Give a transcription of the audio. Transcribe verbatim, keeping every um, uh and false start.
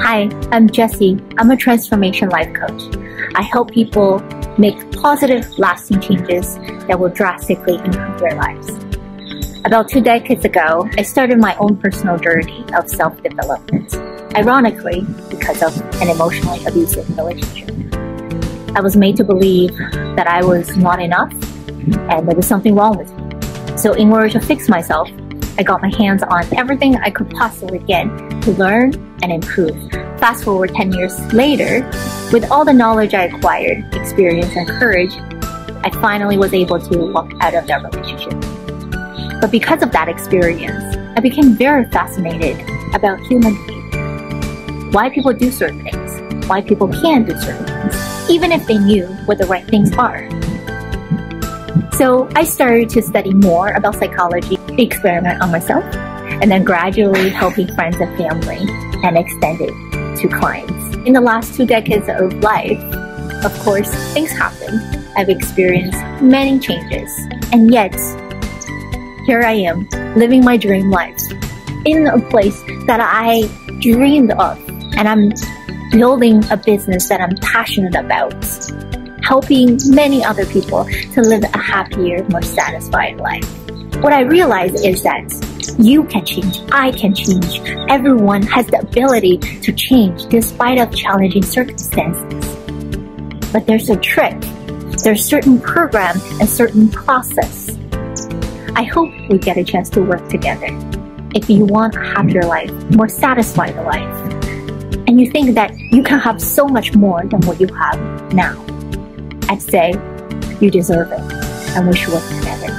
Hi, I'm Jessy. I'm a transformation life coach. I help people make positive, lasting changes that will drastically improve their lives. About two decades ago, I started my own personal journey of self-development, ironically because of an emotionally abusive relationship. I was made to believe that I was not enough and there was something wrong with me. So in order to fix myself, I got my hands on everything I could possibly get to learn and improve. Fast forward ten years later, with all the knowledge I acquired, experience, and courage, I finally was able to walk out of that relationship. But because of that experience, I became very fascinated about human behavior. Why people do certain things, why people can do certain things, even if they knew what the right things are. So I started to study more about psychology, experiment on myself, and then gradually helping friends and family and extend it to clients. In the last two decades of life, of course, things happen. I've experienced many changes, and yet here I am living my dream life in a place that I dreamed of, and I'm building a business that I'm passionate about, helping many other people to live a happier, more satisfied life. What I realize is that you can change, I can change, everyone has the ability to change despite of challenging circumstances. But there's a trick, there's certain program and certain process. I hope we get a chance to work together. If you want a happier life, more satisfied life, and you think that you can have so much more than what you have now, I'd say you deserve it, and we should work together.